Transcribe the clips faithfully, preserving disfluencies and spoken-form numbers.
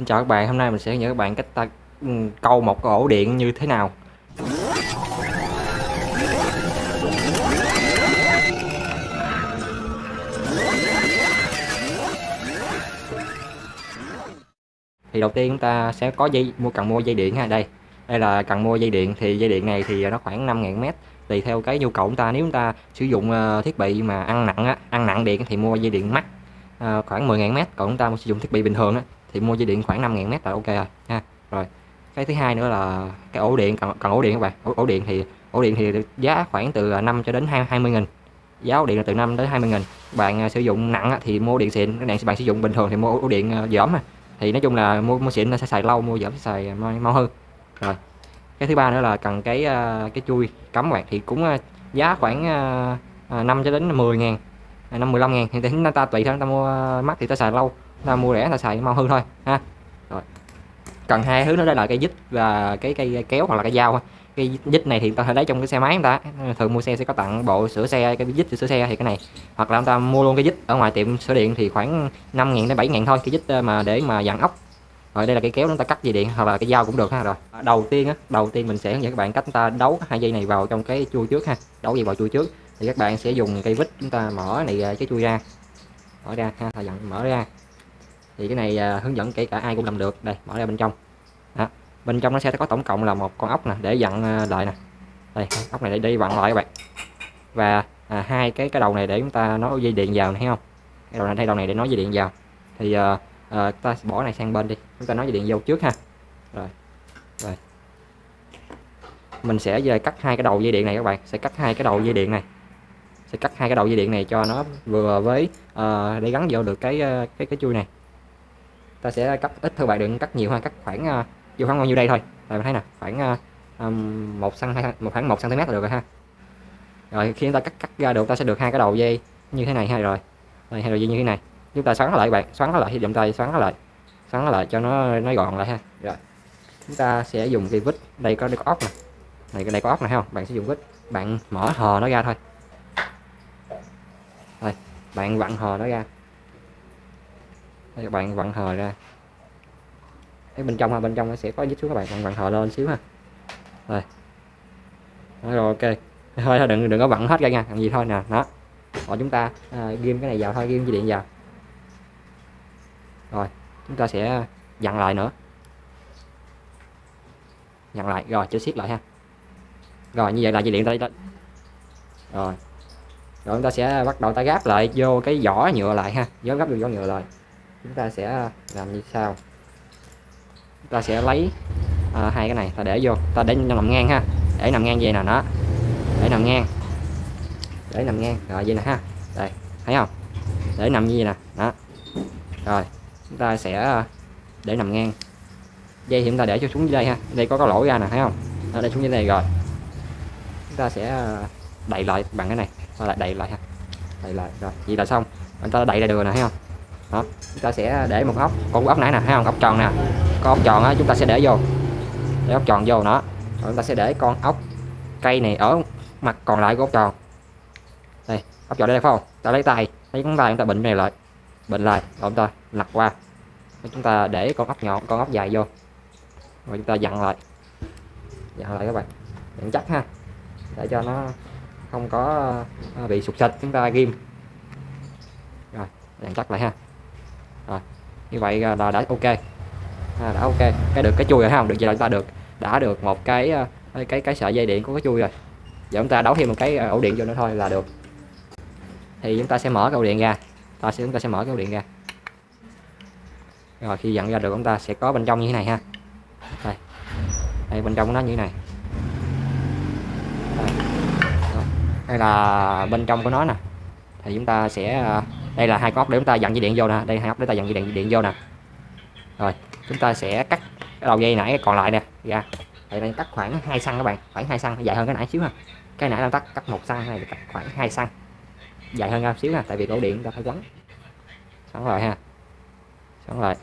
Xin chào các bạn, hôm nay mình sẽ hướng dẫn các bạn cách ta câu một cái ổ điện như thế nào. Thì đầu tiên chúng ta sẽ có dây mua cần mua dây điện ha, đây. Đây là cần mua dây điện, thì dây điện này thì nó khoảng năm ngàn mét, tùy theo cái nhu cầu chúng ta. Nếu chúng ta sử dụng thiết bị mà ăn nặng á, ăn nặng điện thì mua dây điện mắc khoảng mười ngàn mét, còn chúng ta sử dụng thiết bị bình thường á thì mua dây điện khoảng năm ngàn mét là ok rồi ha. Rồi cái thứ hai nữa là cái ổ điện, cần, cần ổ điện các bạn. Ổ, ổ điện thì ổ điện thì giá khoảng từ năm cho đến hai mươi nghìn, giá ổ điện là từ năm đến hai mươi nghìn. Bạn sử dụng nặng thì mua điện xịn, bạn, bạn sử dụng bình thường thì mua ổ điện dởm. Thì nói chung là mua mua xịn nó sẽ xài lâu, mua dởm sẽ xài mau hơn. Rồi cái thứ ba nữa là cần cái cái chui cắm bạn, thì cũng giá khoảng năm cho đến mười ngàn, năm mười lăm ngàn. Thì chúng ta tùy theo, ta mua mắc thì ta xài lâu, ta mua rẻ là xài mau hư thôi ha. Rồi cần hai thứ nữa, đây là cái vít và cái cây kéo hoặc là cái dao. Cái vít này thì ta thể lấy trong cái xe máy, người ta thường mua xe sẽ có tặng bộ sửa xe, cái vít sửa xe thì cái này, hoặc là người ta mua luôn cái vít ở ngoài tiệm sửa điện thì khoảng năm ngàn đến bảy ngàn thôi, cái vít mà để mà dàn ốc. Rồi đây là cái kéo chúng ta cắt dây điện hoặc là cái dao cũng được ha. Rồi đầu tiên á, đầu tiên mình sẽ hướng dẫn các bạn cách ta đấu hai dây này vào trong cái chui trước ha, đấu dây vào chui trước. Thì các bạn sẽ dùng cây vít, chúng ta mở này cái chui ra, mở ra ha, ta dặn mở ra. Thì cái này à, hướng dẫn kể cả ai cũng làm được. Đây, mở ra bên trong. Đó. Bên trong nó sẽ có tổng cộng là một con ốc nè, để vặn lại nè. Đây, ốc này để đi vặn lại các bạn. Và à, hai cái cái đầu này để chúng ta nối dây điện vào này, thấy không? Cái đầu này, cái đầu này để nối dây điện vào. Thì à, à, ta bỏ này sang bên đi. Chúng ta nối dây điện vô trước ha. Rồi. Rồi. Mình sẽ về cắt hai cái đầu dây điện này các bạn, sẽ cắt hai cái đầu dây điện này. Sẽ cắt hai cái đầu dây điện này cho nó vừa với à, để gắn vô được cái cái cái chui này. Ta sẽ cắt ít thôi bạn, đừng cắt nhiều ha, cắt khoảng uh, vô khoảng bao nhiêu đây thôi. Tại mình thấy nè, khoảng một xăng một khoảng một xăng-ti-mét là được rồi ha. Rồi khi ta cắt cắt ra được, ta sẽ được hai cái đầu dây như thế này ha. Rồi. Đây, hai đầu dây như thế này. Chúng ta xoắn nó lại bạn, xoắn nó lại thì dùng tay xoắn nó lại. Xoắn nó lại cho nó nó gọn lại ha. Rồi. Chúng ta sẽ dùng cái vít, đây có, đây có ốc nè. Này cái này có ốc nè thấy không? Bạn sẽ dùng vít, bạn mở hờ nó ra thôi. Đây, bạn vặn hờ nó ra. Đây, các bạn vặn hờ ra. Cái bên trong ha, bên trong nó sẽ có vít xuống các bạn, bạn vặn hờ lên xíu ha. Rồi. Đó, rồi ok. Thôi đừng đừng có vặn hết ra nha, làm gì thôi nè, đó. Rồi chúng ta à, ghim cái này vào thôi, ghim dây điện vào. Rồi, chúng ta sẽ dặn lại nữa. Dặn lại, rồi cho siết lại ha. Rồi như vậy là dây điện ta đây. Rồi. Rồi chúng ta sẽ bắt đầu ta gáp lại vô cái vỏ nhựa lại ha, gió gáp vô vỏ nhựa lại. Chúng ta sẽ làm như sau, chúng ta sẽ lấy à, hai cái này ta để vô, ta để nằm ngang ha, để nằm ngang vậy nè, nó để nằm ngang, để nằm ngang rồi vậy nè ha, đây thấy không, để nằm như vậy nè đó. Rồi chúng ta sẽ để nằm ngang dây, thì chúng ta để cho xuống dưới đây ha, đây có cái lỗ ra nè thấy không, nó để xuống dưới đây. Rồi chúng ta sẽ đậy lại bằng cái này, ta lại đậy lại ha, đậy lại rồi vậy là xong, chúng ta đậy ra được nè thấy không. Đó, chúng ta sẽ để một ốc, con ốc nãy nè thấy không, ốc tròn nè, con ốc tròn á chúng ta sẽ để vô, để ốc tròn vô nó. Rồi chúng ta sẽ để con ốc cây này ở mặt còn lại của ốc tròn đây, ốc tròn đây đây phải không, ta lấy tay, lấy ngón tay chúng ta bịnh này lại, bịnh lại rồi chúng ta lật qua, chúng ta để con ốc nhọn, con ốc dài vô, rồi chúng ta dặn lại, dặn lại các bạn, dặn chắc ha, để cho nó không có bị sụt sịt, chúng ta ghim rồi dặn chắc lại ha. Rồi, như vậy là đã ok, à, đã ok cái được cái chui rồi không, được vậy là chúng ta được đã được một cái cái cái sợi dây điện của cái chui rồi. Giờ chúng ta đấu thêm một cái ổ điện vô nữa thôi là được. Thì chúng ta sẽ mở cái ổ điện ra, ta sẽ chúng ta sẽ mở cái ổ điện ra. Rồi khi dặn ra được chúng ta sẽ có bên trong như thế này ha, đây, đây bên trong nó như thế này, đây là bên trong của nó nè. Thì chúng ta sẽ đây là hai con ốc để chúng ta dặn dây điện vô nè, đây hai ốc để ta dặn dây điện, điện vô nè. Rồi chúng ta sẽ cắt cái đầu dây nãy còn lại nè ra, đây này cắt khoảng hai xăng các bạn, khoảng hai xăng dài hơn cái nãy xíu ha, cái nãy đang cắt cắt một xăng này, cắt khoảng hai xăng dài hơn xíu ha, tại vì ổ điện chúng ta phải quấn sẵn rồi ha, sẵn lại.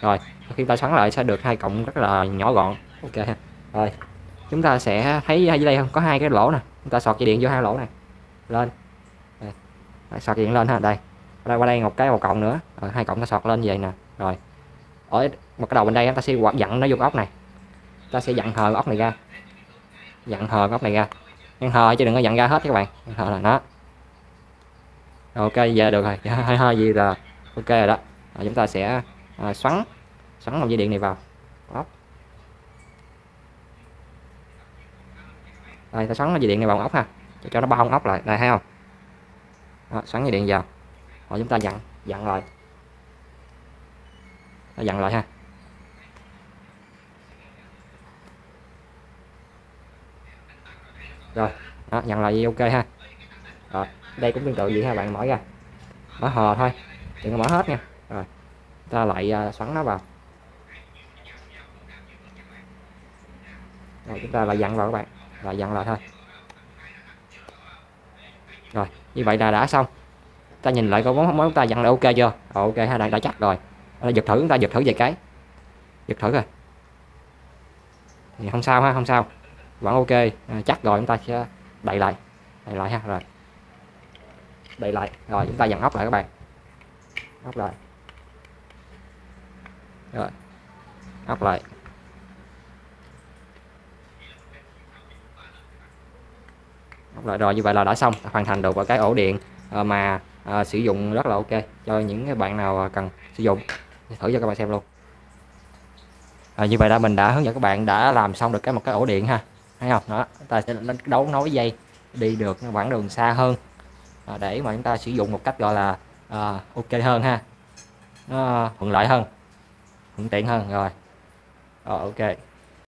Rồi khi ta sẵn lại sẽ được hai cọng rất là nhỏ gọn, ok ha. Rồi chúng ta sẽ thấy dưới đây không có hai cái lỗ nè, chúng ta sọt dây điện vô hai lỗ này lên, sạc điện lên ha, đây Rồi qua đây một cái một cộng nữa, rồi hai cộng ta sọt lên vậy nè. Rồi ở một cái đầu bên đây ta sẽ dặn nó vô ốc này, ta sẽ dặn hờ ốc này ra, dặn hờ ốc này ra, nhưng hờ chứ đừng có dặn ra hết các bạn, hờ là nó. Ok giờ được rồi, hơi hơi gì là ok rồi đó. Rồi, chúng ta sẽ à, xoắn xoắn dòng dây điện này vào ốc. Đây ta xoắn dây điện này vào ốc ha, cho nó bong ốc lại, đây thấy không? Đó, xoắn dây điện vào. Rồi chúng ta dặn dặn lại, ta dặn lại ha. Rồi đó, dặn lại ok ha. Rồi đây cũng tương tự vậy ha, bạn mở ra, mở hờ thôi, đừng có mở hết nha. Rồi ta lại uh, xoắn nó vào. Rồi chúng ta lại dặn vào các bạn, lại dặn lại thôi. Rồi như vậy là đã xong. Ta nhìn lại coi món món ta dặn là ok chưa? Rồi, ok ha, đã, đã chắc rồi. Là giật thử, chúng ta giật thử vài cái, giật thử rồi thì không sao ha, không sao, vẫn ok. À, chắc rồi chúng ta sẽ đậy lại, đậy lại ha. Rồi đậy lại, rồi chúng ta dặn ốc lại các bạn, ốc lại, rồi ốc lại. Ốc lại rồi, như vậy là đã xong, hoàn thành được cái ổ điện mà à, sử dụng rất là ok cho những cái bạn nào cần sử dụng. Thử cho các bạn xem luôn. À, như vậy là mình đã hướng dẫn các bạn đã làm xong được cái một cái ổ điện ha, thấy không? Đó, ta sẽ đấu nối dây đi được quãng đường xa hơn à, để mà chúng ta sử dụng một cách gọi là à, ok hơn ha, nó thuận lợi hơn, thuận tiện hơn. Rồi, rồi ok.